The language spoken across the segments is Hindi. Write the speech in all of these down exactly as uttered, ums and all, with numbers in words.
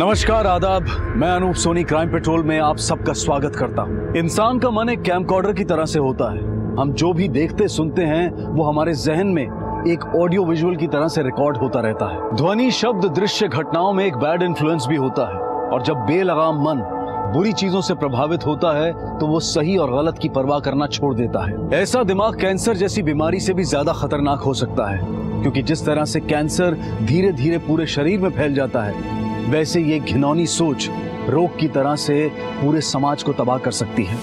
नमस्कार आदाब, मैं अनूप सोनी क्राइम पेट्रोल में आप सबका स्वागत करता हूँ। इंसान का मन एक कैमकॉर्डर की तरह से होता है। हम जो भी देखते सुनते हैं वो हमारे जहन में एक ऑडियो विजुअल की तरह से रिकॉर्ड होता रहता है। ध्वनि, शब्द, दृश्य घटनाओं में एक बैड इन्फ्लुएंस भी होता है। और जब बेलगाम मन बुरी चीजों से प्रभावित होता है तो वो सही और गलत की परवाह करना छोड़ देता है। ऐसा दिमाग कैंसर जैसी बीमारी से भी ज्यादा खतरनाक हो सकता है, क्योंकि जिस तरह से कैंसर धीरे धीरे पूरे शरीर में फैल जाता है, वैसे ये घिनौनी सोच रोग की तरह से पूरे समाज को तबाह कर सकती है।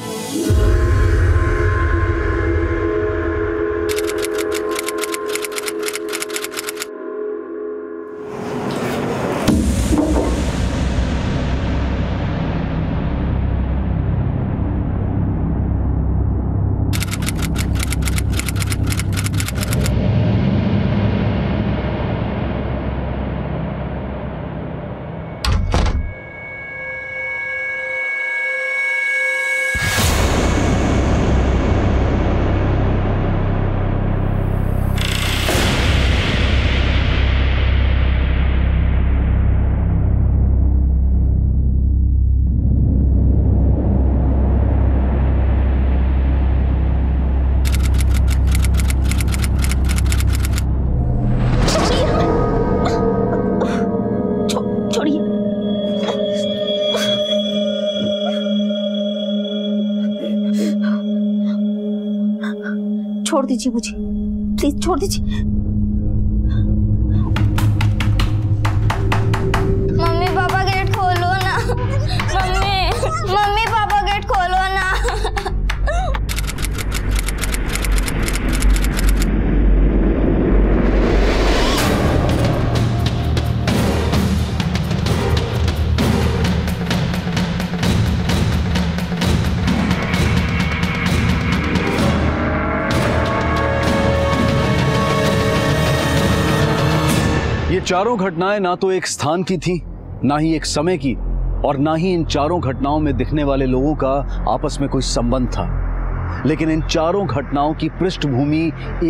छोड़ दीजिए मुझे, प्लीज छोड़ दीजिए। मम्मी पापा गेट खोलो ना, मम्मी मम्मी पापा गेट खोलो ना। चारों घटनाएं ना तो एक स्थान की थी, ना ही एक समय की, और ना ही इन चारों घटनाओं में दिखने वाले लोगों का आपस में कोई संबंध था। लेकिन इन चारों घटनाओं की पृष्ठभूमि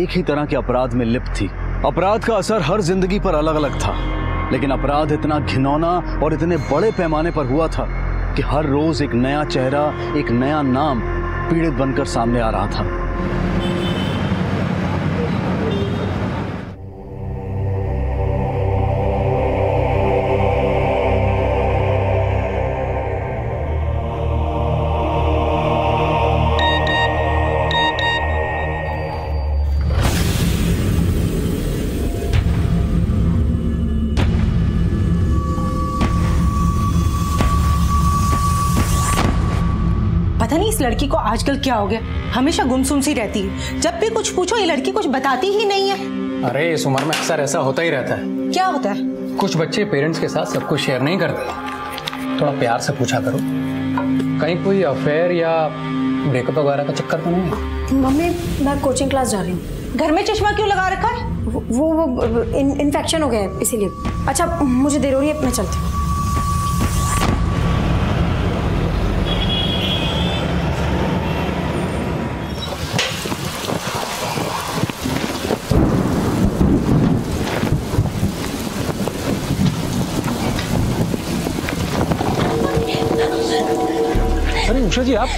एक ही तरह के अपराध में लिप्त थी। अपराध का असर हर जिंदगी पर अलग अलग था, लेकिन अपराध इतना घिनौना और इतने बड़े पैमाने पर हुआ था कि हर रोज एक नया चेहरा, एक नया नाम पीड़ित बनकर सामने आ रहा था। लड़की को आजकल क्या हो गया, हमेशा गुमसुम सी रहती है। जब भी कुछ पूछो ये लड़की कुछ बताती ही नहीं है। अरे इस उम्र में अक्सर ऐसा होता ही रहता है। क्या होता है? कुछ बच्चे पेरेंट्स के साथ सब कुछ शेयर नहीं करते। थोड़ा प्यार से पूछा करो, कहीं कोई अफेयर या ब्रेकअप वगैरह का चक्कर तो नहीं। मम्मी मैं कोचिंग क्लास जा रही हूँ। घर में चश्मा क्यों लगा रखा है? वो, वो इन, इन्फेक्शन हो गया है इसीलिए। अच्छा मुझे देर हो रही है, मैं चलती हूँ। उषा जी आप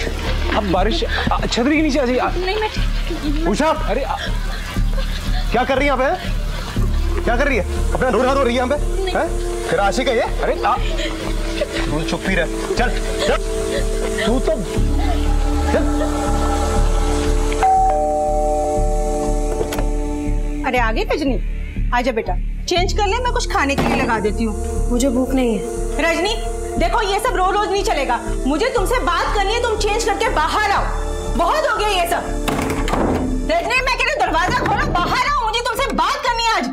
आप बारिश छतरी के नीचे आ जाइए। नहीं मैं उषा, अरे आ, क्या कर रही है यहाँ पे? क्या कर रही है? अपना रोड हाथ धो रही है यहाँ पे? है फिर आशिक है ये? अरे आप चुप ही रह। चल चल तू तो चल। अरे आगे रजनी आ जा बेटा, चेंज कर ले, मैं कुछ खाने के लिए लगा देती हूँ। मुझे भूख नहीं है। रजनी देखो ये सब रोज रोज नहीं चलेगा, मुझे तुमसे बात करनी है। तुम चेंज करके बाहर आओ, बहुत हो गया ये सब। रजनी मैं कह रही हूँ दरवाजा खोलो, बाहर आओ, मुझे तुमसे बात करनी है आज।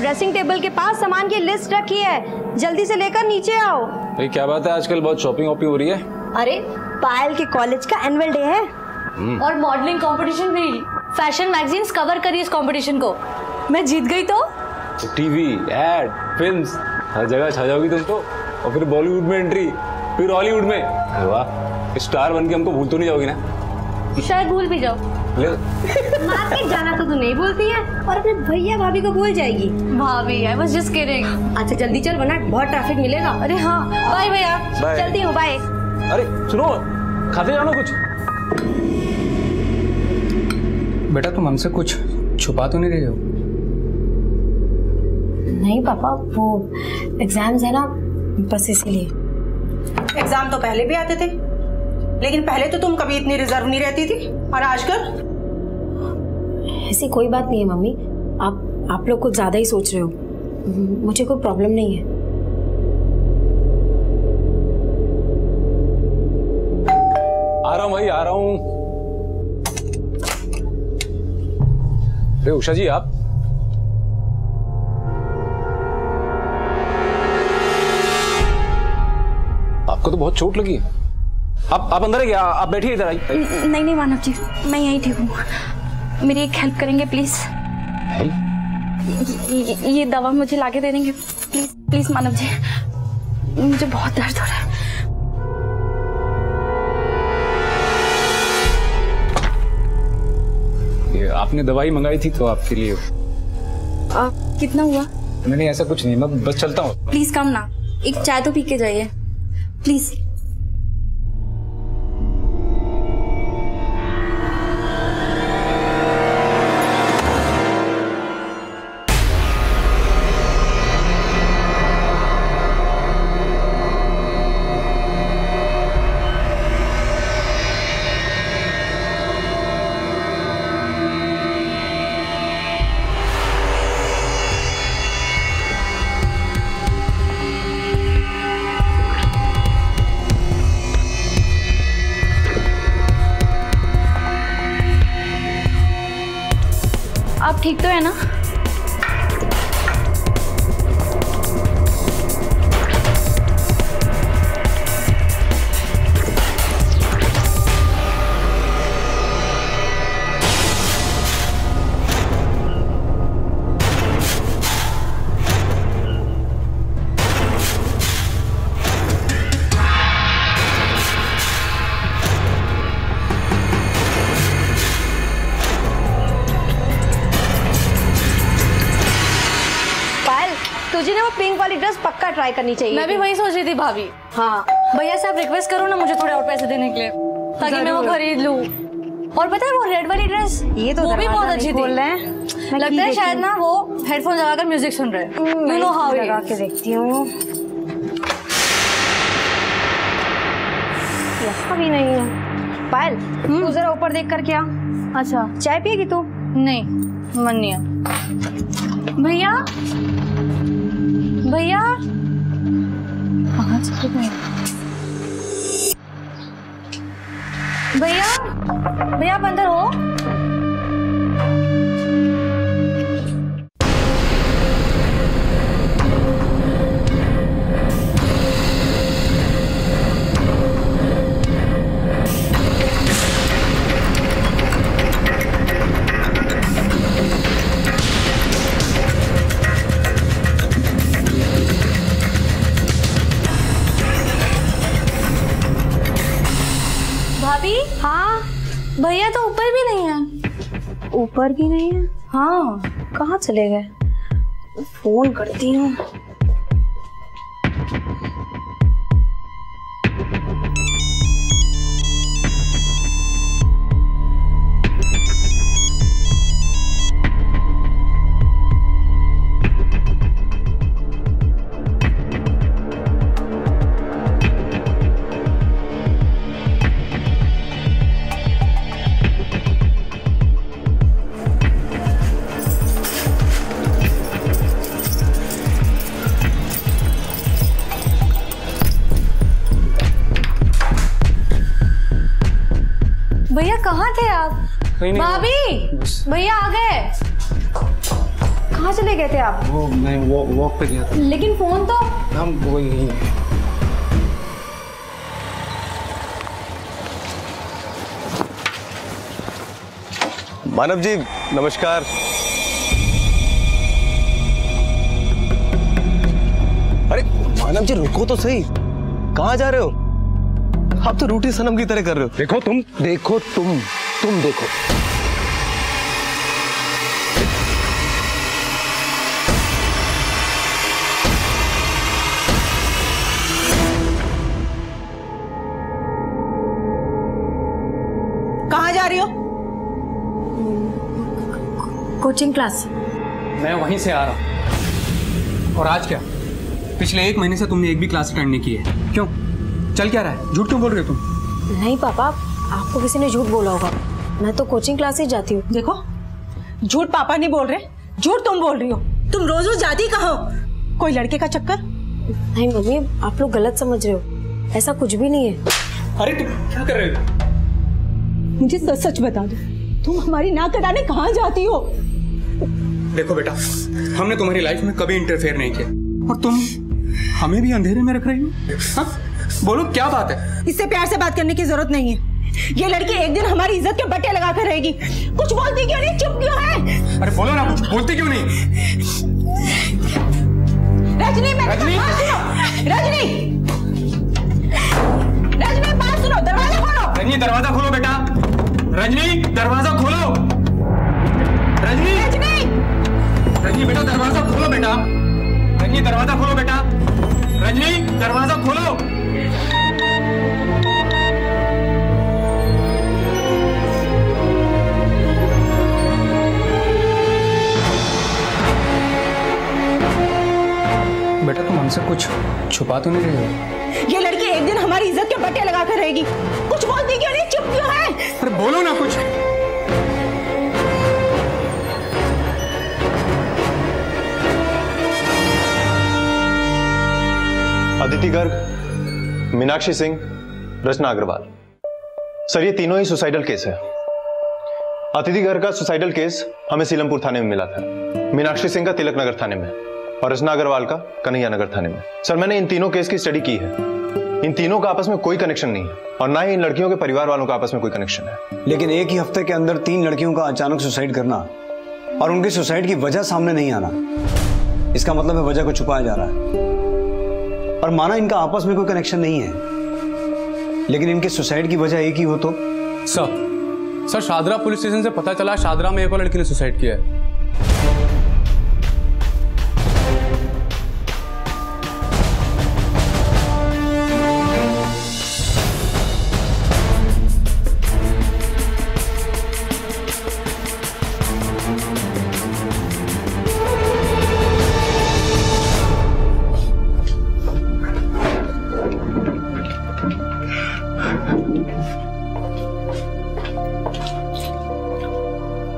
ड्रेसिंग टेबल के पास सामान की लिस्ट रखी है, जल्दी से लेकर नीचे आओ। अरे क्या बात है, आजकल बहुत शॉपिंग वॉपिंग हो रही है। अरे पायल के कॉलेज का एनुअल डे है और मॉडलिंग कंपटीशन भी। फैशन मैगजीन्स कवर करी इस कंपटीशन को। मैं जीत गई तो टीवी, एड, फिल्म्स, हर जगह छा जाओगी तुम तो। और फिर बॉलीवुड में एंट्री, फिर हॉलीवुड में। अरे वाह, स्टार बन के हमको भूल तो नहीं जाओगी ना? शायद भूल भी जाओ। मार्केट जाना तो तू नहीं बोलती है और अपने भैया भाभी को भूल जाएगी। भाभी है बस, जस्ट किडिंग। अच्छा जल्दी चल वरना बहुत ट्रैफिक मिलेगा। अरे हाँ, बाय भैया, चलती हूँ, बाय। अरे सुनो, खाते जानो कुछ। बेटा तुम हमसे कुछ छुपा तो नहीं रहे हो? नहीं पापा, वो एग्जाम्स है ना, बस इसीलिए। एग्जाम तो पहले भी आते थे, लेकिन पहले तो तुम कभी इतनी रिजर्व नहीं रहती थी और आजकल। ऐसी कोई बात नहीं है मम्मी, आप आप लोग कुछ ज्यादा ही सोच रहे हो, मुझे कोई प्रॉब्लम नहीं है। आ रहा हूँ भाई, आ रहा हूँ। अरे उषा जी आप, आपको तो बहुत चोट लगी। आप आप अंदर है क्या? आप बैठिए इधर। आई नहीं नहीं मानव जी, मैं यहीं ठीक हूँ। मेरी एक हेल्प करेंगे प्लीज? ये, ये दवा मुझे लाके दे देंगे प्लीज? प्लीज मानव जी, मुझे बहुत दर्द हो रहा है। आपने दवाई मंगाई थी तो आपके लिए। आ, कितना हुआ? मैंने ऐसा कुछ नहीं, मैं बस चलता हूँ। प्लीज काम ना, एक चाय तो पी के जाइए प्लीज। ठीक तो है ना? ट्राई करनी चाहिए। मैं भी वही सोच रही थी भाभी। हाँ भैया से आप रिक्वेस्ट करो ना मुझे थोड़े और पैसे देने के लिए, ताकि मैं वो खरीद लूँ। और पता है वो रेड वाली ड्रेस, ये तो वो भी बहुत अच्छी थी। लगता है शायद ना वो हेडफोन लगाकर म्यूजिक सुन रहे हैं। You know how it. लगा के देखती हूँ। यहाँ भी नहीं है। पायल तू जरा ऊपर देख कर क्या? अच्छा चाय पिएगी तू? नहीं मन नहीं है। भैया भैया भैया भैया आप अंदर हो? भैया तो ऊपर भी नहीं है। ऊपर भी नहीं है? हाँ कहाँ चले गए? फोन करती हूँ। भाभी भैया आ गए। कहाँ चले गए थे आप? वो मैं वॉक पे गया था। लेकिन फोन तो हम वो ही नहीं है। मानव जी नमस्कार। सनम जी रुको तो सही, कहाँ जा रहे हो? आप तो रूटी सनम की तरह कर रहे हो। देखो तुम, देखो तुम, तुम देखो। कहाँ जा रही हो? Coaching class. मैं वहीं से आ रहा हूँ। और आज क्या? पिछले एक महीने से तुमने एक भी क्लास अटेंड नहीं की है। क्यों? चल क्या रहा है? झूठ क्यों बोल रहे हो तुम? नहीं पापा, आपको किसी ने झूठ बोला होगा। मैं तो कोचिंग क्लास ही जाती हूँ। देखो, झूठ पापा नहीं बोल रहे, झूठ तुम बोल रही हो। तुम रोज रोज जाती कहाँ हो? कोई लड़के का चक्कर? नहीं मम्मी, आप लोग गलत समझ रहे हो, ऐसा कुछ भी नहीं है। अरे तुम क्या कर रहे हो? मुझे सच सच बता दो, तुम हमारी ना कराने कहाँ जाती हो? देखो बेटा, हमने तुम्हारी लाइफ में कभी इंटरफेयर नहीं किया, और तुम हमें भी अंधेरे में रख रही हो। बोलो क्या बात है? इससे प्यार से बात करने की जरूरत नहीं है। ये लड़की एक दिन हमारी इज्जत के बट्टे लगा कर रहेगी। कुछ बोलती क्यों नहीं, चुप क्यों है? अरे बोलो ना, कुछ बोलती क्यों नहीं? रजनी, मैं रजनी बात सुनो, रजनी रजनी बात सुनो, दरवाजा खोलो। रजनी दरवाजा खोलो बेटा, रजनी दरवाजा खोलो। रजनी रजनी रजनी बेटा दरवाजा खोलो बेटा, रजनी दरवाजा खोलो बेटा, रजनी दरवाजा खोलो। बेटा तुम हमसे कुछ छुपा तो नहीं रही हो? ये लड़की एक दिन हमारी इज्जत के बट्टे लगा कर रहेगी। कुछ बोलती क्यों नहीं, चुप क्यों है? अरे बोलो ना कुछ। अदिति गर्ग, मीनाक्षी सिंह, रचना अग्रवाल। सर ये तीनों ही सुसाइडल केस है। अदिति गर्ग का सुसाइडल केस हमें सिलमपुर थाने में मिला था, मीनाक्षी सिंह का तिलक नगर थाने में, और रचना अग्रवाल का कन्हैया नगर थाने में। सर मैंने इन तीनों केस की स्टडी की है। इन तीनों का आपस में कोई कनेक्शन नहीं है, और ना ही इन लड़कियों के परिवार वालों का आपस में कोई कनेक्शन है। लेकिन एक ही हफ्ते के अंदर तीन लड़कियों का अचानक सुसाइड करना और उनकी सुसाइड की वजह सामने नहीं आना, इसका मतलब है वजह को छुपाया जा रहा है। और माना इनका आपस में कोई कनेक्शन नहीं है, लेकिन इनके सुसाइड की वजह एक ही हो तो? Sir sir Shahdara police station से पता चला शादरा में एक और लड़की ने सुसाइड किया है।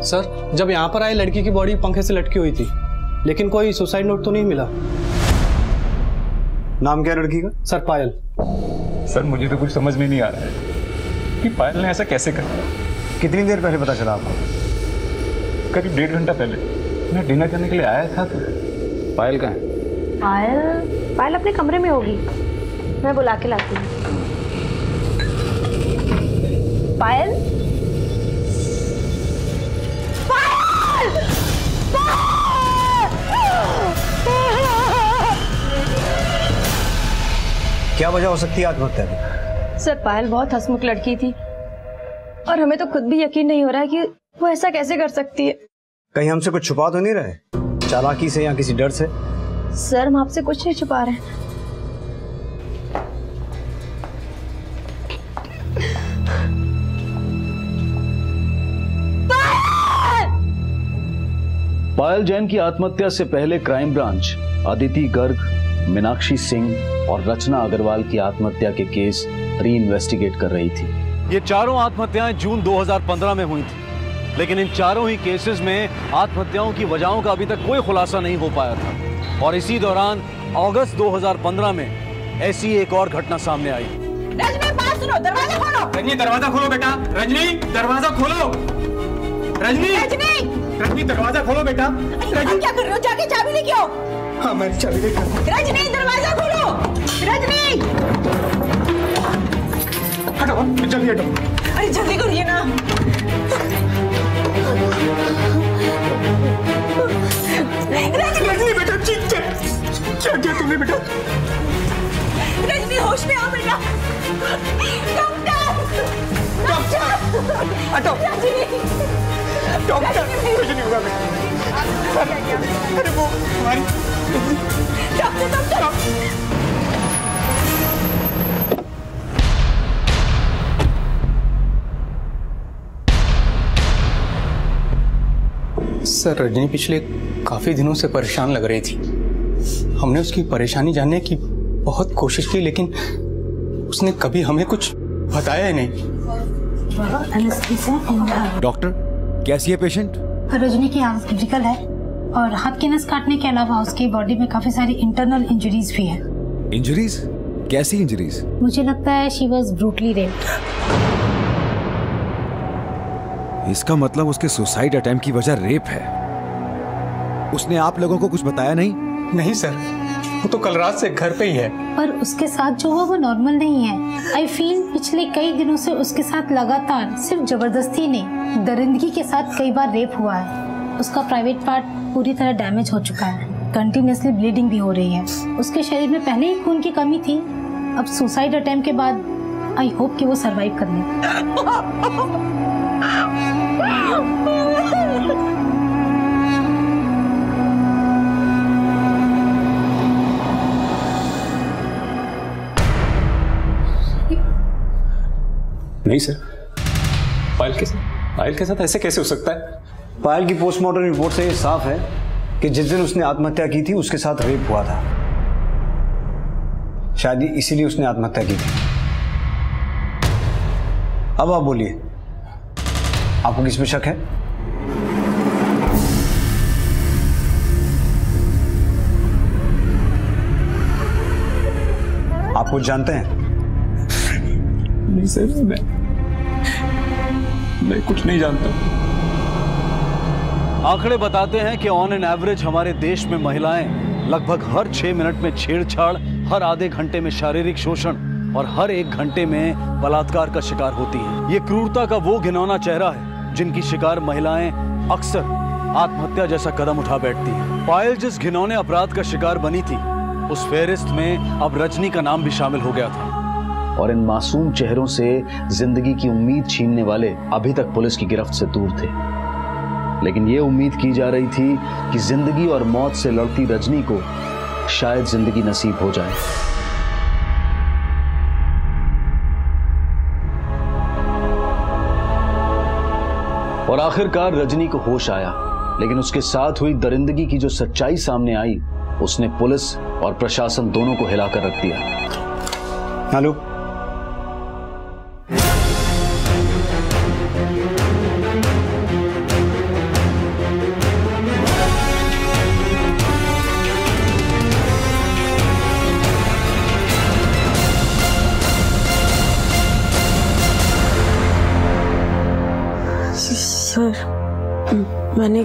सर जब यहाँ पर आए लड़की की बॉडी पंखे से लटकी हुई थी, लेकिन कोई सुसाइड नोट तो नहीं मिला। नाम क्या लड़की का? सर पायल। सर मुझे तो कुछ समझ में नहीं आ रहा है कि पायल ने ऐसा कैसे कर दिया। कितनी देर पहले पता चला आपको? करीब डेढ़ घंटा पहले। मैं डिनर करने के लिए आया था। पायल कहाँ है? पायल पायल अपने कमरे में होगी, मैं बुला के लाती हूँ। पायल क्या वजह हो सकती है आत्महत्या की? सर पायल बहुत हंसमुख लड़की थी, और हमें तो खुद भी यकीन नहीं हो रहा है कि वो ऐसा कैसे कर सकती है। कहीं हमसे कुछ छुपा तो नहीं रहे, चालाकी से या किसी डर से? सर हम आपसे कुछ नहीं छुपा रहे हैं। पायल जैन की आत्महत्या से पहले क्राइम ब्रांच अदिति गर्ग, मीनाक्षी सिंह और रचना अग्रवाल की आत्महत्या के केस री इन्वेस्टिगेट कर रही थी। ये चारों आत्महत्याएं जून दो हज़ार पंद्रह में हुई थी, लेकिन इन चारों ही केसेस में आत्महत्याओं की वजहों का अभी तक कोई खुलासा नहीं हो पाया था, और इसी दौरान अगस्त दो हज़ार पंद्रह में ऐसी एक और घटना सामने आई। रजनी बात सुनो, दरवाजा खोलो। रजनी दरवाजा खोलो बेटा, रजनी दरवाजा खोलो। रजनी रजनी रजनी दरवाजा खोलो बेटा। रजनी क्या कर रहे हो? जाके चाबी लेके आओ। हाँ मैं चाबी लेके आऊं। रजनी दरवाजा खोलो। रजनी हटो, जल्दी हटो। अरे जल्दी करिए ना। रजनी बेटा, क्या क्या तुमने बेटा? डॉक्टर कुछ नहीं होगा। अरे वो हमारी डॉक्टर डॉक्टर सर रजनी पिछले काफ़ी दिनों से परेशान लग रही थी। हमने उसकी परेशानी जानने की बहुत कोशिश की लेकिन उसने कभी हमें कुछ बताया ही नहीं। डॉक्टर कैसी है पेशेंट? रजनी की आंख क्रिटिकल है और हाथ के नस काटने के अलावा उसकी बॉडी में काफ़ी सारी इंटरनल इंजरीज भी है। इंजरीज? कैसी इंजरीज? मुझे लगता है शी वाज ब्रूटली रेप्ड। इसका मतलब उसके सुसाइड अटेम्प्ट की वजह रेप है। उसने आप लोगों को कुछ बताया नहीं? नहीं सर, वो तो कल रात से घर पे ही है। पर उसके साथ जो हुआ वो नॉर्मल नहीं है। आई फील पिछले कई दिनों से उसके साथ लगातार सिर्फ जबरदस्ती नहीं, दरिंदगी के साथ कई बार रेप हुआ है। उसका प्राइवेट पार्ट पूरी तरह डैमेज हो चुका है, कंटिन्यूसली ब्लीडिंग भी हो रही है। उसके शरीर में पहले ही खून की कमी थी, अब सुसाइड अटेम्प्ट के बाद आई होप कि वो सर्वाइव कर ले। नहीं सर, पायल के साथ पायल के साथ ऐसे कैसे हो सकता है? पायल की पोस्टमार्टम रिपोर्ट से ये साफ है कि जिस दिन उसने आत्महत्या की थी उसके साथ रेप हुआ था। शायद इसीलिए उसने आत्महत्या की थी। अब आप बोलिए, आपको किस पे शक है? आप कुछ जानते हैं? नहीं सर, मैं मैं कुछ नहीं जानता। आंकड़े बताते हैं कि ऑन एन एवरेज हमारे देश में महिलाएं लगभग हर छह मिनट में छेड़छाड़, हर आधे घंटे में शारीरिक शोषण और हर एक घंटे में बलात्कार का शिकार होती हैं। ये क्रूरता का वो घिनौना चेहरा है जिनकी शिकार महिलाएं अक्सर आत्महत्या जैसा कदम उठा बैठती हैं। पायल जिस घिनौने अपराध का शिकार बनी थी उस फेरिस्त में अब रजनी का नाम भी शामिल हो गया था। और इन मासूम चेहरों से जिंदगी की उम्मीद छीनने वाले अभी तक पुलिस की गिरफ्त से दूर थे, लेकिन ये उम्मीद की जा रही थी कि जिंदगी और मौत से लड़ती रजनी को शायद जिंदगी नसीब हो जाए। और आखिरकार रजनी को होश आया, लेकिन उसके साथ हुई दरिंदगी की जो सच्चाई सामने आई उसने पुलिस और प्रशासन दोनों को हिलाकर रख दिया। हेलो, मैंने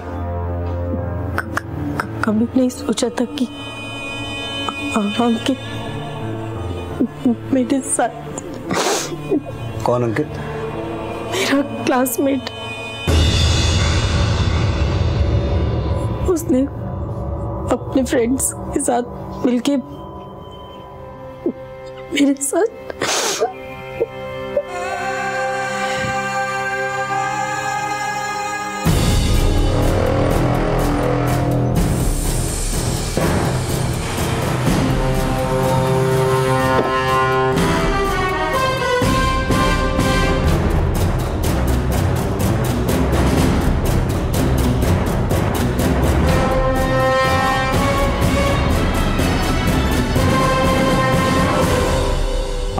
कभी नहीं सोचा था कि अंकित मेरे साथ। कौन अंकित? मेरा क्लासमेट। उसने अपने फ्रेंड्स के साथ मिलके मेरे साथ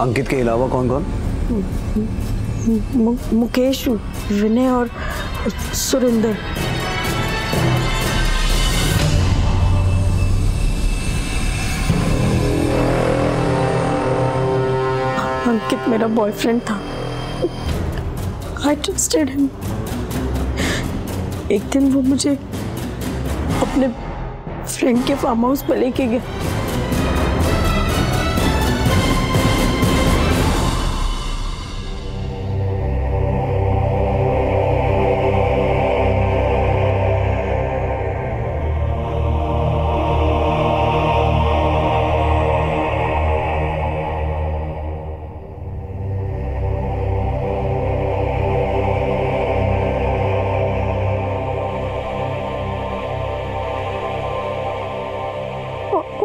अंकित के अलावा कौन कौन? मुकेश, विनय और सुरेंद्र। अंकित मेरा बॉयफ्रेंड था। I trusted him। एक दिन वो मुझे अपने फ्रेंड के फार्म हाउस पर लेके गया।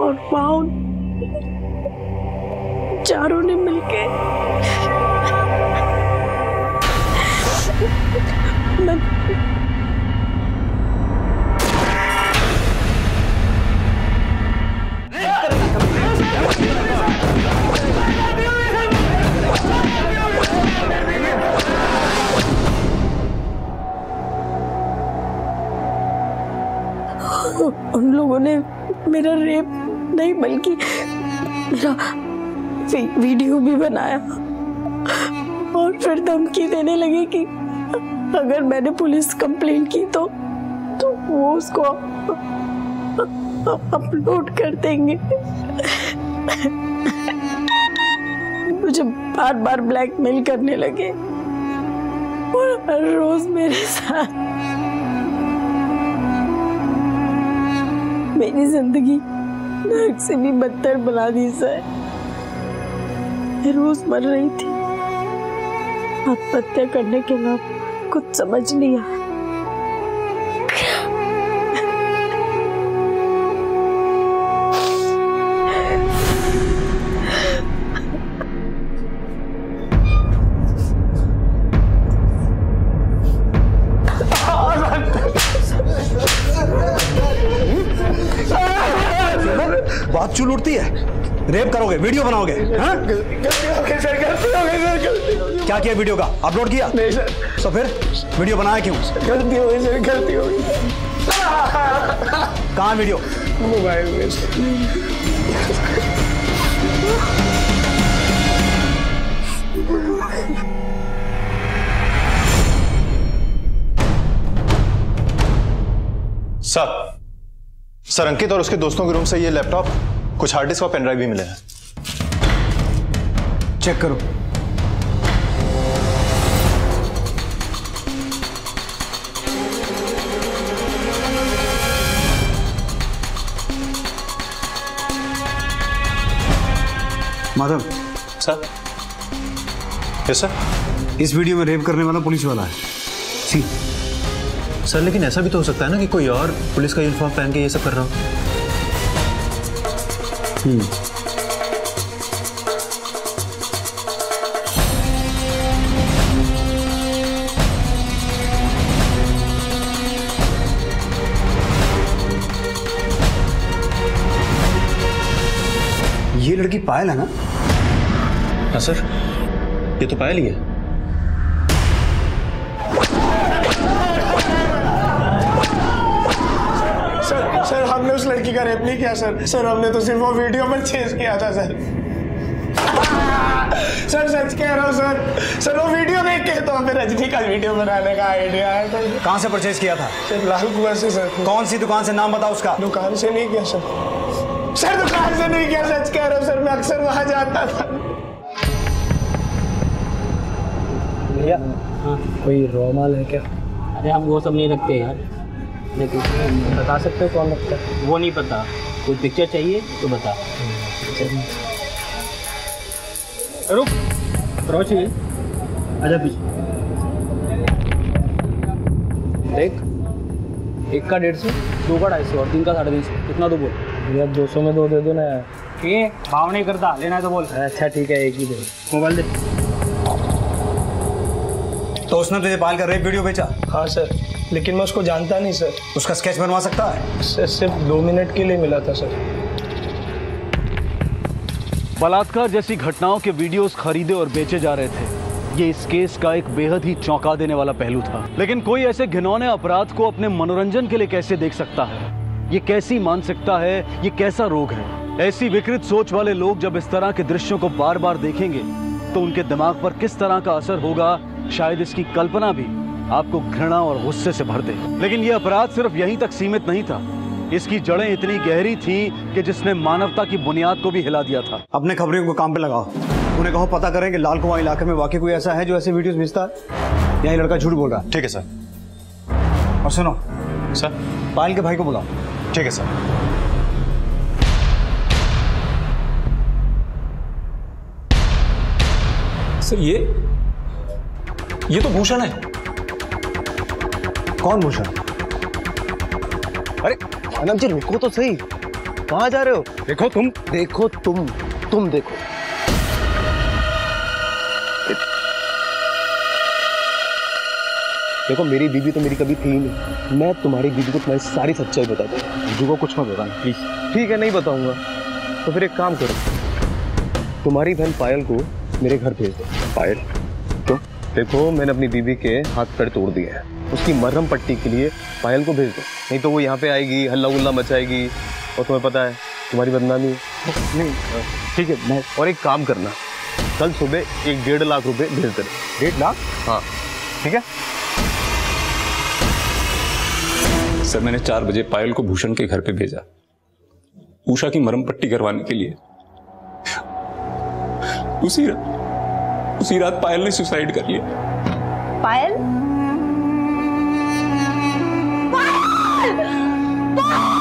और पाउन चारों ने मिलके मैं उन लोगों ने मेरा रेप नहीं बल्कि मेरा वी, वीडियो भी बनाया और फिर धमकी देने लगे कि अगर मैंने पुलिस कंप्लेंट की तो तो वो उसको अपलोड कर देंगे। मुझे बार बार ब्लैकमेल करने लगे और हर रोज मेरे साथ मेरी जिंदगी नर्क से भी बदतर बना दी सर। मैं रोज मर रही थी। आत्महत्या करने के बाद कुछ समझ नहीं आया। बात चूल उठती है, रेप करोगे, वीडियो बनाओगे, हाँ? गलती हो गई सर, गलती हो गई सर, गलती हो गई। क्या किया वीडियो का? अपलोड किया? नहीं सर। तो फिर वीडियो बनाया क्यों? गलती हो गई सर, गलती हो गई। कहाँ वीडियो? मोबाइल में सर। सर, सर अंकित और उसके दोस्तों के रूम से ये लैपटॉप, कुछ हार्ड डिस्क और पेन ड्राइव भी मिले हैं। चेक करो। माधव सर। Yes sir. इस वीडियो में रेप करने वाला पुलिस वाला है। सी सर, लेकिन ऐसा भी तो हो सकता है ना कि कोई और पुलिस का यूनिफॉर्म पहन के ये सब कर रहा हो। ये लड़की पायल है ना? हाँ सर, ये तो पायल ही है। सर, हमने उस लड़की का रेप नहीं किया सर। सर, हमने तो सिर्फ वो वीडियो पर चेंज किया था सर। सर, सच कह रहा हूँ सर। सर, वो वीडियो देख के तो हमें रजनी का वीडियो बनाने का आइडिया है सर। कहाँ से परचेज किया था? सर, लाल कुआं से सर। कौन सी दुकान से? नाम बताओ उसका। दुकान से नहीं किया सर। सर, दुकान से नहीं किया, सच कह रहा हूँ सर। मैं अक्सर वहाँ जाता था। भैया, कोई रोमाल है क्या? अरे हम वो सब नहीं रखते यार। लेकिन बता सकते हो कौन लगता है? वो नहीं पता। कोई पिक्चर चाहिए तो बता। रुक, रोशनी आजा पीछे। देख, एक का डेढ़ सौ, दो का ढाई सौ और तीन का साढ़े तीन सौ। कितना दो बोल यार? दो सौ में दो दे दो ना यार। के भाव नहीं करता, लेना है तो बोल। अच्छा ठीक है, एक ही दे। मोबाइल दे। तो उसने तुझे पाल का रेप वीडियो बेचा? हाँ सर, लेकिन मैं उसको जानता नहीं सर। उसका स्केच बनवा सकता है? सर, सिर्फ दो मिनट के लिए मिला था सर। बलात्कार जैसी घटनाओं के वीडियोस खरीदे और बेचे जा रहे थे। ये इस केस का एक बेहद ही चौंका देने वाला पहलू था। लेकिन कोई ऐसे घिनौने अपराध को अपने मनोरंजन के लिए कैसे देख सकता है? ये कैसी मानसिकता है? ये कैसा रोग है? ऐसी विकृत सोच वाले लोग जब इस तरह के दृश्यों को बार बार देखेंगे तो उनके दिमाग पर किस तरह का असर होगा, शायद इसकी कल्पना भी आपको घृणा और गुस्से से भर दे। लेकिन यह अपराध सिर्फ यहीं तक सीमित नहीं था। इसकी जड़ें इतनी गहरी थीं कि जिसने मानवता की बुनियाद को भी हिला दिया था। अपने खबरियों को काम पे लगाओ। उन्हें कहो पता करें कि लाल कुआं इलाके में वाकई कोई ऐसा है जो ऐसे वीडियोस भेजता है या ये लड़का झूठ बोल रहा है। ठीक है सर। और सुनो सर, पायल के भाई को बुलाओ। ठीक है सर। सर ये ये तो भूषण है। कौन भूषण? अरे अनंत जी रुको तो सही। कहाँ जा रहे हो? देखो तुम देखो तुम तुम देखो। देखो मेरी बीवी तो मेरी कभी थी नहीं, मैं तुम्हारी बीवी को तुम्हारी सारी सच्चाई बता दूँ। बीवी को कुछ मत बताना प्लीज। ठीक है नहीं बताऊंगा। तो फिर एक काम करो, तुम्हारी बहन पायल को मेरे घर भेज दो। पायल? क्यों? देखो मैंने अपनी बीवी के हाथ पैर तोड़ दिए हैं, उसकी मरहम पट्टी के लिए पायल को भेज दो, नहीं तो वो यहाँ पे आएगी, हल्ला गुल्ला मचाएगी और तुम्हें पता है तुम्हारी बदनामी। नहीं ठीक है मैं। और एक काम करना, कल सुबह एक डेढ़ लाख रुपये भेज देना। डेढ़ लाख? हाँ ठीक है सर। मैंने चार बजे पायल को भूषण के घर पे भेजा, उषा की मरहम पट्टी करवाने के लिए। उसी रात उसी रात पायल ने सुसाइड कर लिया। पायल? पायल! पायल!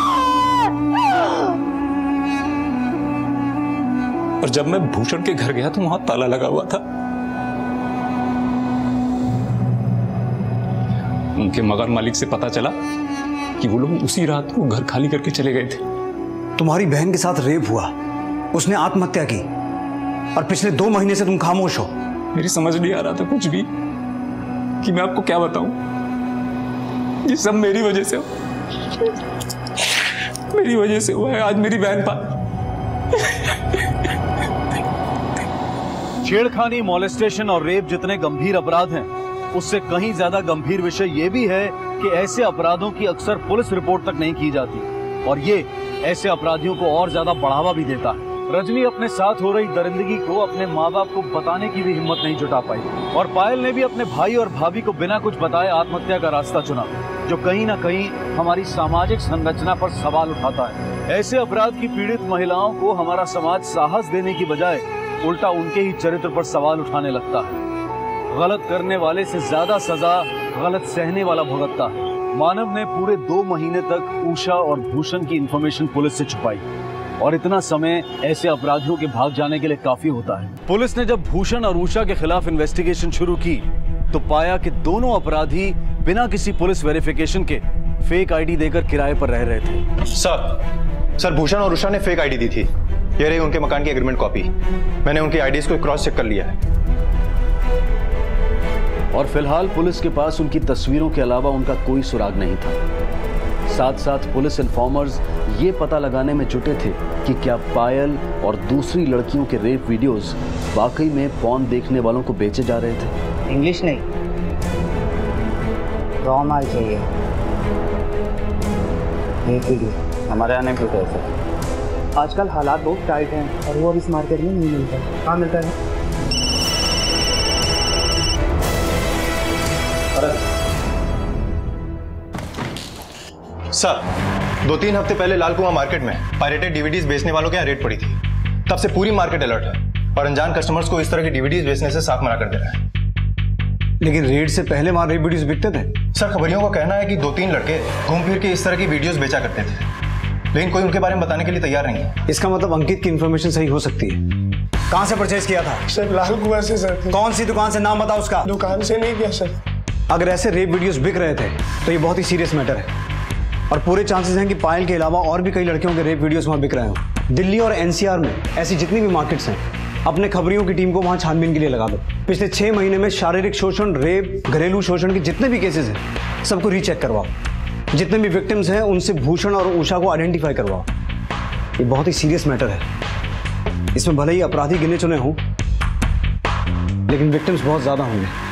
और जब मैं भूषण के घर गया तो वहां ताला लगा हुआ था। उनके मकान मालिक से पता चला कि वो लोग उसी रात को घर खाली करके चले गए थे। तुम्हारी बहन के साथ रेप हुआ, उसने आत्महत्या की और पिछले दो महीने से तुम खामोश हो। मेरी समझ नहीं आ रहा था कुछ भी कि मैं आपको क्या बताऊं। ये सब मेरी वजह से मेरी वजह से हुआ है। आज मेरी बहन पर छेड़खानी, मॉलेस्टेशन और रेप जितने गंभीर अपराध हैं, उससे कहीं ज्यादा गंभीर विषय ये भी है कि ऐसे अपराधों की अक्सर पुलिस रिपोर्ट तक नहीं की जाती और ये ऐसे अपराधियों को और ज्यादा बढ़ावा भी देता है। रजनी अपने साथ हो रही दरिंदगी को अपने माँ बाप को बताने की भी हिम्मत नहीं जुटा पाई और पायल ने भी अपने भाई और भाभी को बिना कुछ बताए आत्महत्या का रास्ता चुना, जो कहीं ना कहीं हमारी सामाजिक संरचना पर सवाल उठाता है। ऐसे अपराध की पीड़ित महिलाओं को हमारा समाज साहस देने की बजाय उल्टा उनके ही चरित्र पर सवाल उठाने लगता है। गलत करने वाले से ज्यादा सजा गलत सहने वाला भुगतता है। मानव ने पूरे दो महीने तक उषा और भूषण की इंफॉर्मेशन पुलिस से छुपाई और इतना समय ऐसे अपराधियों के भाग जाने के लिए काफी होता है। पुलिस ने जब भूषण और उषा के खिलाफ इन्वेस्टिगेशन शुरू की तो पाया कि दोनों अपराधी बिना किसी पुलिस वेरिफिकेशन के फेक आईडी देकर किराए पर रह रहे थे। सर सर भूषण और उषा ने फेक आईडी दी थी। ये रही उनके मकान की एग्रीमेंट कॉपी, मैंने उनकी आईडीज को क्रॉस चेक कर लिया है और फिलहाल पुलिस के पास उनकी तस्वीरों के अलावा उनका कोई सुराग नहीं था। साथ साथ पुलिस इन्फॉर्मर्स ये पता लगाने में जुटे थे कि क्या पायल और दूसरी लड़कियों के रेप वीडियोस वाकई में पॉर्न देखने वालों को बेचे जा रहे थे। इंग्लिश नहीं, रॉ माल चाहिए। हमारे यहाँ नहीं बिकता है। आजकल हालात बहुत टाइट हैं और वो अब इस मार्केट में नहीं मिलता। कहाँ मिलता है? सर दो तीन हफ्ते पहले लाल कुआं मार्केट में पायरेटेड डीवीडीज बेचने वालों के यहाँ रेड पड़ी थी। तब से पूरी मार्केट अलर्ट है और अनजान कस्टमर्स को इस तरह की डीवीडीज बेचने से साफ मना कर दे रहा है। लेकिन रेड से पहले वहां रेड वीडियोस बिकते थे। सर खबरियों का कहना है कि दो तीन लड़के घूम फिर के इस तरह की वीडियोस बेचा करते थे, लेकिन कोई उनके बारे में बताने के लिए तैयार नहीं है। इसका मतलब अंकित की इन्फॉर्मेशन सही हो सकती है। कहाँ से परचेज किया था? सर लाल कुआं से। सर कौन सी दुकान से? नाम बताओ उसका। दुकान से नहीं किया सर। अगर ऐसे रेप वीडियोस बिक रहे थे तो ये बहुत ही सीरियस मैटर है और पूरे चांसेस हैं कि पायल के अलावा और भी कई लड़कियों के रेप वीडियोस वहाँ बिक रहे हों। दिल्ली और एनसीआर में ऐसी जितनी भी मार्केट्स हैं, अपने खबरियों की टीम को वहाँ छानबीन के लिए लगा दो। पिछले छः महीने में शारीरिक शोषण, रेप, घरेलू शोषण के जितने भी केसेज हैं सबको रीचेक करवाओ। जितने भी विक्टिम्स हैं उनसे भूषण और उषा को आइडेंटिफाई करवाओ। ये बहुत ही सीरियस मैटर है। इसमें भले ही अपराधी गिने चुने हों लेकिन विक्टिम्स बहुत ज़्यादा होंगे।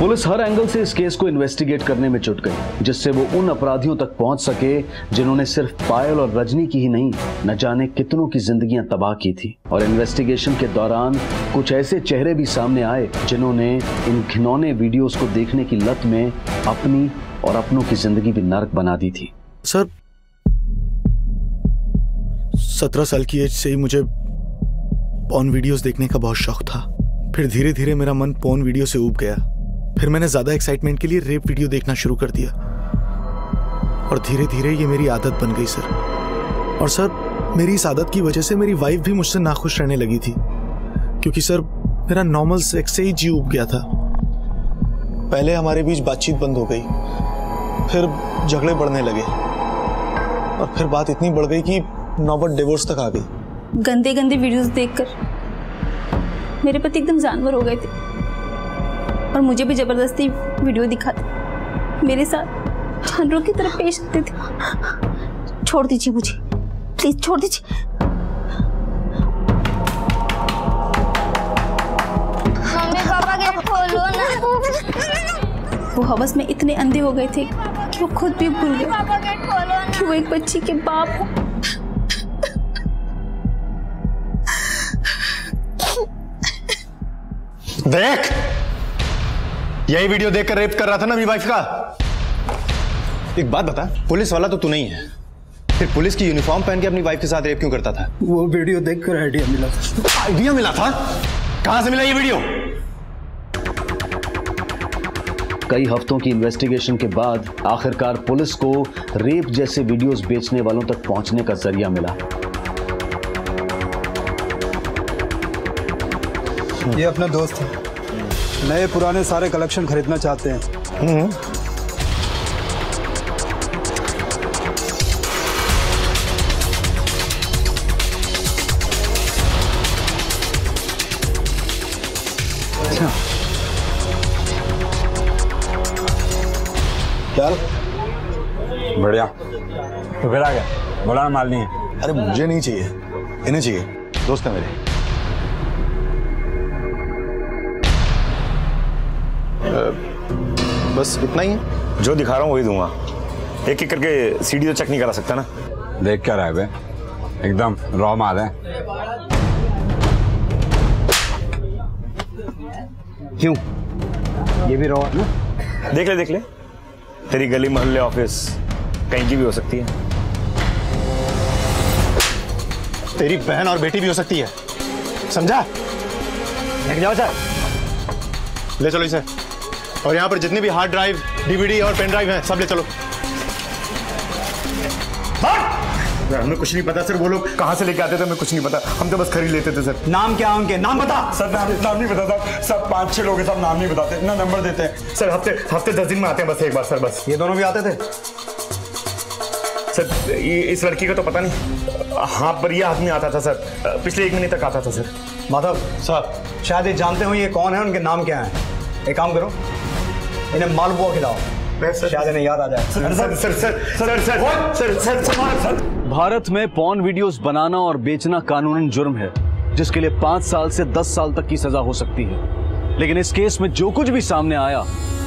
पुलिस हर एंगल से इस केस को इन्वेस्टिगेट करने में जुट गई, जिससे वो उन अपराधियों तक पहुंच सके जिन्होंने सिर्फ पायल और रजनी की ही नहीं न जाने कितनों की जिंदगियां तबाह की थी। और इन्वेस्टिगेशन के दौरान कुछ ऐसे चेहरे भी सामने आए जिन्होंने इन घिनौने वीडियोस को देखने की लत में अपनी और अपनों की जिंदगी भी नर्क बना दी थी। सर सत्रह साल की एज से ही मुझे पॉर्न वीडियोस देखने का बहुत शौक था। फिर धीरे धीरे मेरा मन पॉर्न वीडियो से ऊब गया। फिर मैंने ज़्यादा एक्साइटमेंट के लिए रेप वीडियो देखना शुरू कर दिया और धीरे धीरे ये मेरी आदत बन गई सर। और सर मेरी इस आदत की वजह से मेरी वाइफ भी मुझसे नाखुश रहने लगी थी, क्योंकि सर मेरा नॉर्मल सेक्स से ही जी उब गया था। पहले हमारे बीच बातचीत बंद हो गई, फिर झगड़े बढ़ने लगे। और फिर बात इतनी बढ़ गई कि नौबत डिवोर्स तक आ गई। गंदे गंदे वीडियोस देखकर मेरे पति एकदम जानवर हो गए थे और मुझे भी जबरदस्ती वीडियो दिखाते, मेरे साथ जानवरों की तरह पेश करते थे। छोड़ दीजिए मुझे, प्लीज छोड़ दीजिए। वो हवस में इतने अंधे हो गए थे कि वो खुद भी भूल गए कि वो एक बच्ची के बाप हो। देख, यही वीडियो देखकर रेप कर रहा था ना मेरी वाइफ का। एक बात बता, पुलिस वाला तो तू नहीं है, फिर पुलिस की यूनिफॉर्म पहन के अपनी वाइफ के साथ रेप क्यों करता था? वो वीडियो देखकर आइडिया मिला था। आइडिया मिला था? कहां से मिला ये वीडियो? कई हफ्तों की इन्वेस्टिगेशन के बाद आखिरकार पुलिस को रेप जैसे वीडियोस बेचने वालों तक पहुंचने का जरिया मिला। ये अपना दोस्त है, नए पुराने सारे कलेक्शन खरीदना चाहते हैं। अच्छा यार, बढ़िया। तो फिर आ गया, बोला ना मालनी है। अरे मुझे नहीं चाहिए, इन्हें चाहिए, दोस्त है मेरे। बस इतना ही है, जो दिखा रहा हूँ वही दूंगा। एक एक करके सीडी तो चेक नहीं करा सकता ना। देख क्या रहा है बे, एकदम रॉ माल है। क्यों, ये भी रॉ है ना? देख ले देख ले, तेरी गली मोहल्ले ऑफिस कहीं की भी हो सकती है, तेरी बहन और बेटी भी हो सकती है, समझा? लेके जाओ सर, ले चलो इसे। और यहाँ पर जितने भी हार्ड ड्राइव, डीवीडी और पेन ड्राइव हैं, सब ले चलो। हमें कुछ नहीं पता सर, वो लोग कहाँ से लेके आते थे हमें कुछ नहीं पता, हम तो बस खरीद लेते थे सर। नाम क्या है उनके, नाम बता। सर नाम नाम नहीं बताता सर, पाँच छः लोग हैं, सब नाम नहीं बताते ना नंबर देते हैं सर। हफ्ते हफ्ते दस दिन में आते हैं बस एक बार सर, बस। ये दोनों भी आते थे सर, ये इस लड़की का तो पता नहीं। हाँ, पर यह आदमी आता था सर, पिछले एक महीने तक आता था सर। माधव सर, शायद ये जानते हो ये कौन है, उनके नाम क्या हैं। एक काम करो, इन्हें मालपुआ खिलाओ, शायद याद आ जाए। Sir sir sir sir sir sir sir Bharat में पॉर्न वीडियोस बनाना और बेचना कानूनन जुर्म है, जिसके लिए पाँच साल से दस साल तक की सजा हो सकती है। लेकिन इस केस में जो कुछ भी सामने आया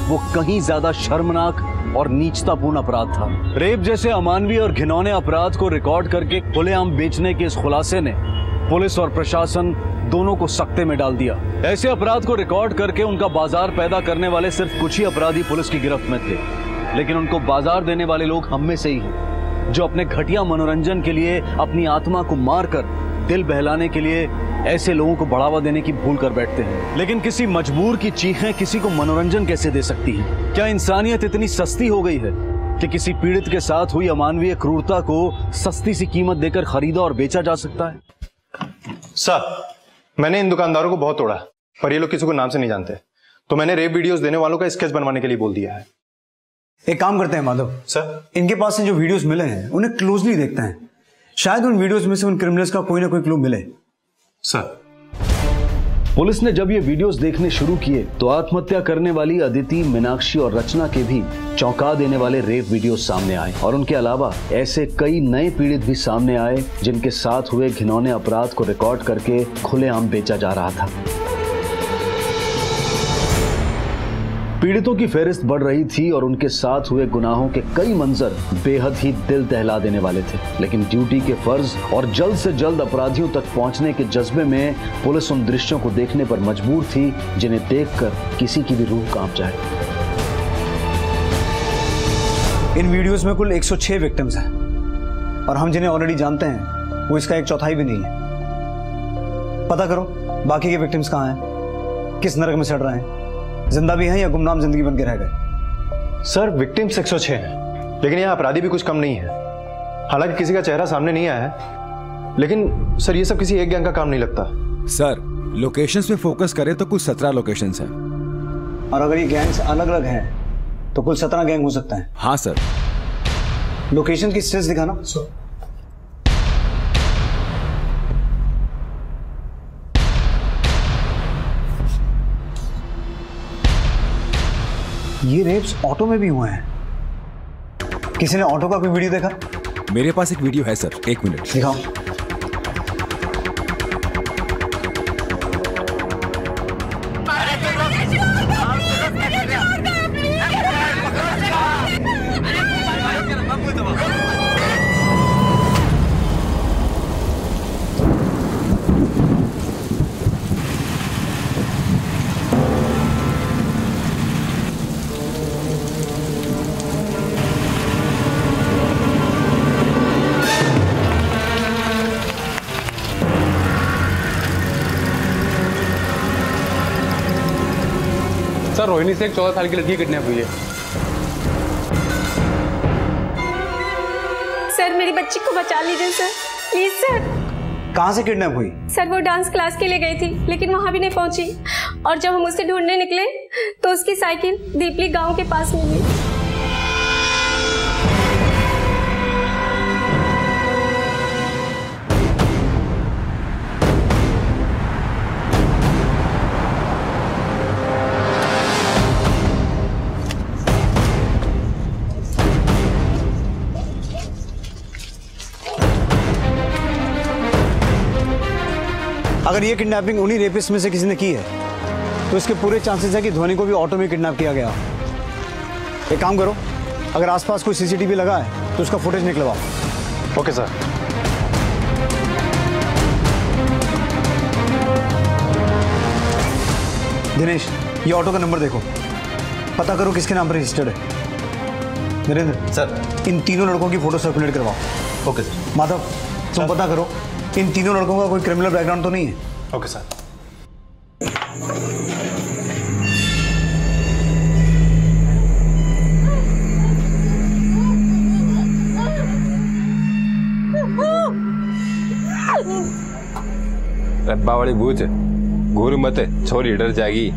वो कहीं ज्यादा शर्मनाक और नीचतापूर्ण अपराध था। रेप जैसे अमानवीय और घिनौने अपराध को रिकॉर्ड करके खुलेआम बेचने के इस खुलासे ने पुलिस और प्रशासन दोनों को सख्ते में डाल दिया। ऐसे अपराध को रिकॉर्ड करके उनका बाजार पैदा करने वाले सिर्फ कुछ ही अपराधी पुलिस की गिरफ्त में थे, लेकिन उनको बाजार देने वाले लोग हम में से ही हैं, जो अपने घटिया मनोरंजन के लिए अपनी आत्मा को मारकर दिल बहलाने के लिए ऐसे लोगों को बढ़ावा देने की भूल कर बैठते हैं। लेकिन किसी मजबूर की चीखें किसी को मनोरंजन कैसे दे सकती है? क्या इंसानियत इतनी सस्ती हो गई है कि किसी पीड़ित के साथ हुई अमानवीय क्रूरता को सस्ती सी कीमत देकर खरीदा और बेचा जा सकता है? सर, मैंने इन दुकानदारों को बहुत तोड़ा, पर ये लोग किसी को नाम से नहीं जानते, तो मैंने रेप वीडियोस देने वालों का स्केच बनवाने के लिए बोल दिया है। एक काम करते हैं माधव सर, इनके पास से जो वीडियोस मिले हैं उन्हें क्लोजली देखते हैं, शायद उन वीडियोस में से उन क्रिमिनल्स का कोई ना कोई क्लू मिले। सर, पुलिस ने जब ये वीडियोस देखने शुरू किए तो आत्महत्या करने वाली अदिति, मीनाक्षी और रचना के भी चौंका देने वाले रेप वीडियोस सामने आए, और उनके अलावा ऐसे कई नए पीड़ित भी सामने आए जिनके साथ हुए घिनौने अपराध को रिकॉर्ड करके खुलेआम बेचा जा रहा था। पीड़ितों की फेहरिस्त बढ़ रही थी और उनके साथ हुए गुनाहों के कई मंजर बेहद ही दिल दहला देने वाले थे, लेकिन ड्यूटी के फर्ज और जल्द से जल्द अपराधियों तक पहुंचने के जज्बे में पुलिस उन दृश्यों को देखने पर मजबूर थी जिन्हें देखकर किसी की भी रूह कांप जाए। इन वीडियोस में कुल एक सौ छह विक्टिम्स हैं और हम जिन्हें ऑलरेडी जानते हैं वो इसका एक चौथाई भी नहीं है। पता करो बाकी के विक्टिम्स कहाँ हैं, किस नरक में सड़ रहे हैं, जिंदा भी हैं या गुमनाम जिंदगी बन के रह गए। सर, विक्टिम्स एक सौ छह हैं, लेकिन यहाँ अपराधी भी कुछ कम नहीं है। हालांकि किसी का चेहरा सामने नहीं आया है, लेकिन सर ये सब किसी एक गैंग का काम नहीं लगता। सर, लोकेशंस पे फोकस करें तो कुल सत्रह लोकेशंस हैं, और अगर ये गैंग्स अलग अलग हैं तो कुल सत्रह गैंग हो सकता है। हाँ सर, लोकेशन की स्ट्रेस दिखाना। सर ये रेप्स ऑटो में भी हुए हैं। किसी ने ऑटो का कोई वीडियो देखा? मेरे पास एक वीडियो है सर, एक मिनट दिखाओ। रोहिणी से एक चौदह साल की लड़की किडनैप हुई है। सर मेरी बच्ची को बचा लीजिए सर, प्लीज सर। कहाँ से किडनैप हुई? सर वो डांस क्लास के लिए गई थी लेकिन वहाँ भी नहीं पहुँची और जब हम उसे ढूंढने निकले तो उसकी साइकिल दीपली गांव के पास मिली। अगर ये किडनैपिंग उन्हीं रेपिस्ट में से किसी ने की है तो इसके पूरे चांसेस है कि ध्वनि को भी ऑटो में किडनैप किया गया। एक काम करो, अगर आसपास कोई सीसीटीवी लगा है तो उसका फुटेज निकलवाओ। Okay sir. दिनेश ये ऑटो का नंबर देखो, पता करो किसके नाम पर रजिस्टर्ड है। नरेंद्र सर इन तीनों लड़कों की फोटो सर्कुलेट करवाओ। Okay sir. माधव तुम पता करो इन तीनों लड़कों का कोई क्रिमिनल बैकग्राउंड तो नहीं है? Okay okay, sir. रब्बा वाली बूझ घूर मत, छोरी डर जाएगी।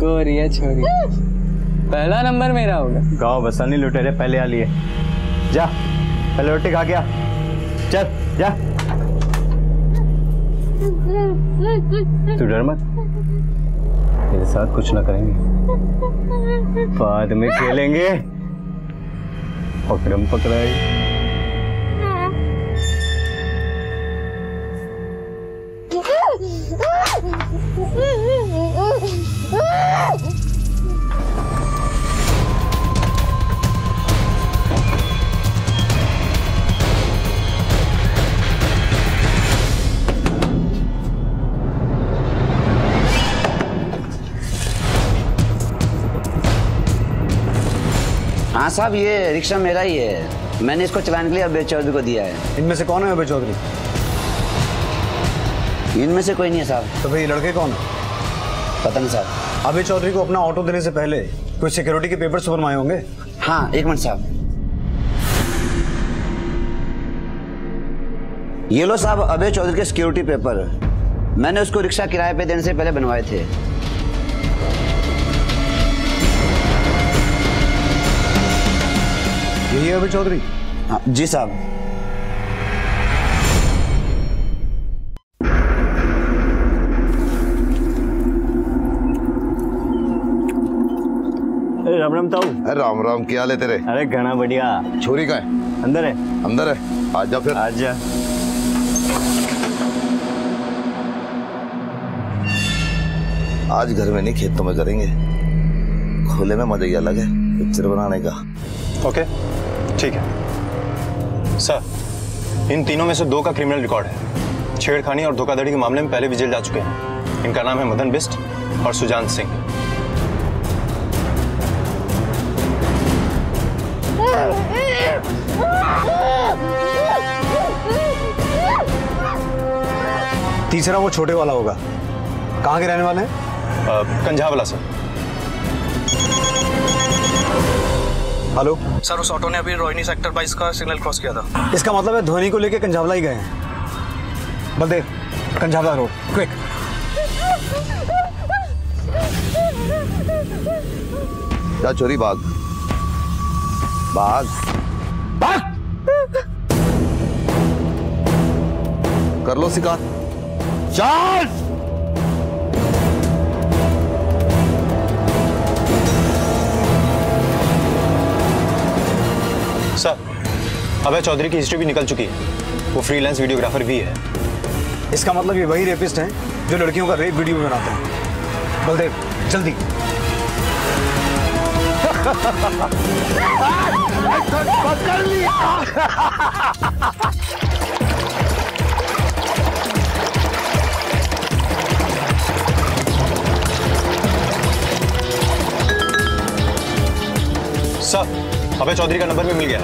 कोरिया छोरी पहला नंबर मेरा होगा। गाँव बसानी लुटेरे पहले आ लिए। जा पहले रोटी खा गया, चल जा। तू डर मत, मेरे साथ कुछ ना करेंगे, बाद में खेलेंगे। पकड़म पकड़ाई। हाँ साहब ये रिक्शा मेरा ही है, मैंने इसको चलाने के लिए अबे चौधरी को दिया है। इनमें से कौन है अबे चौधरी? इनमें से कोई नहीं है साहब। तो भाई ये लड़के कौन है? पता नहीं साहब। अबे चौधरी को अपना ऑटो देने से पहले कोई सिक्योरिटी के पेपर्स बनवाए होंगे। हाँ एक मिनट साहब, ये लो साहब अबे चौधरी के सिक्योरिटी पेपर, मैंने उसको रिक्शा किराए पर देने से पहले बनवाए थे। यही है अबे चौधरी? हाँ जी साहब। अरे राम राम ताऊ। अरे राम राम, क्या हाल है तेरे? अरे घना बढ़िया। छोरी कहाँ है? अंदर है। अंदर है, आजा फिर आजा। आज घर में नहीं खेतों में करेंगे, खुले में मजा ही अलग है पिक्चर बनाने का। ओके ठीक है सर। इन तीनों में से दो का क्रिमिनल रिकॉर्ड है, छेड़खानी और धोखाधड़ी के मामले में पहले भी जेल जा चुके हैं। इनका नाम है मदन बिष्ट और सुजान सिंह। तीसरा वो छोटे वाला होगा, कहाँ के रहने वाले हैं? कंझावला सर। हेलो सर, उस ऑटो ने अभी रोहिणी सेक्टर बाईस का सिग्नल क्रॉस किया था। इसका मतलब है ध्वनि को लेके कंझावला ही गए हैं। Baldev Kanjhawala road quick. जा चोरी, भाग भाग भाग, कर लो शिकार, चार्ज। सर, अभय चौधरी की हिस्ट्री भी निकल चुकी है, वो फ्रीलांस वीडियोग्राफर भी है। इसका मतलब ये वही रेपिस्ट हैं जो लड़कियों का रेप वीडियो बनाते हैं। बलदेव जल्दी। पकड़ लिया। सर, अभय चौधरी का नंबर भी मिल गया।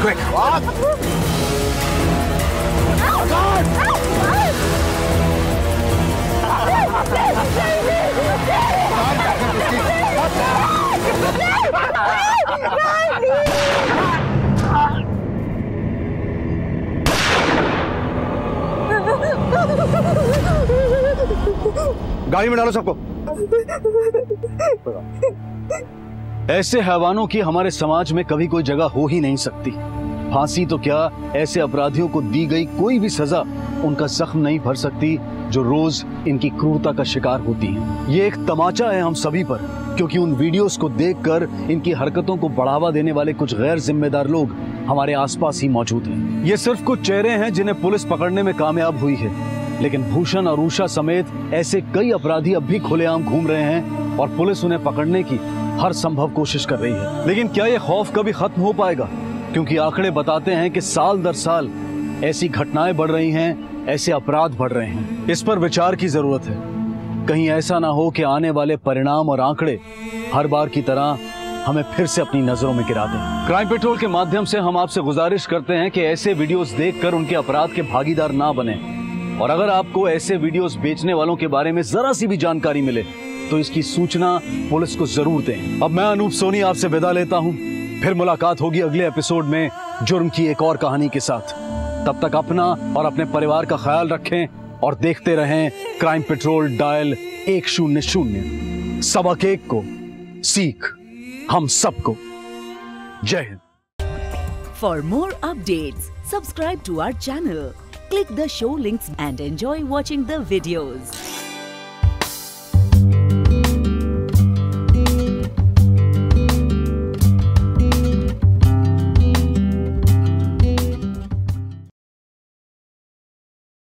क्विक। गाड़ी में डालो सबको। ऐसे हैवानों की हमारे समाज में कभी कोई जगह हो ही नहीं सकती। फांसी तो क्या, ऐसे अपराधियों को दी गई कोई भी सजा उनका जख्म नहीं भर सकती जो रोज इनकी क्रूरता का शिकार होती है। ये एक तमाचा है हम सभी पर, क्योंकि उन वीडियोस को देखकर इनकी हरकतों को बढ़ावा देने वाले कुछ गैर जिम्मेदार लोग हमारे आसपास ही मौजूद हैं। ये सिर्फ कुछ चेहरे हैं जिन्हें पुलिस पकड़ने में कामयाब हुई है, लेकिन भूषण और उषा समेत ऐसे कई अपराधी अब भी खुलेआम घूम रहे हैं और पुलिस उन्हें पकड़ने की हर संभव कोशिश कर रही है। लेकिन क्या ये खौफ कभी खत्म हो पाएगा? क्योंकि आंकड़े बताते हैं कि साल दर साल ऐसी घटनाएं बढ़ रही हैं, ऐसे अपराध बढ़ रहे हैं। इस पर विचार की जरूरत है। कहीं ऐसा ना हो कि आने वाले परिणाम और आंकड़े हर बार की तरह हमें फिर से अपनी नजरों में गिरा दें। क्राइम पेट्रोल के माध्यम से हम आपसे गुजारिश करते हैं कि ऐसे वीडियोस देखकर उनके अपराध के भागीदार ना बने, और अगर आपको ऐसे वीडियोस बेचने वालों के बारे में जरा सी भी जानकारी मिले तो इसकी सूचना पुलिस को जरूर दें। अब मैं अनूप सोनी आपसे विदा लेता हूँ। फिर मुलाकात होगी अगले एपिसोड में जुर्म की एक और कहानी के साथ। तब तक अपना और अपने परिवार का ख्याल रखें और देखते रहें क्राइम पेट्रोल डायल एक शून्य शून्य। सबक एक को, सीख हम सबको। जय Hind. For more updates subscribe to our channel, click the show links and enjoy watching the videos.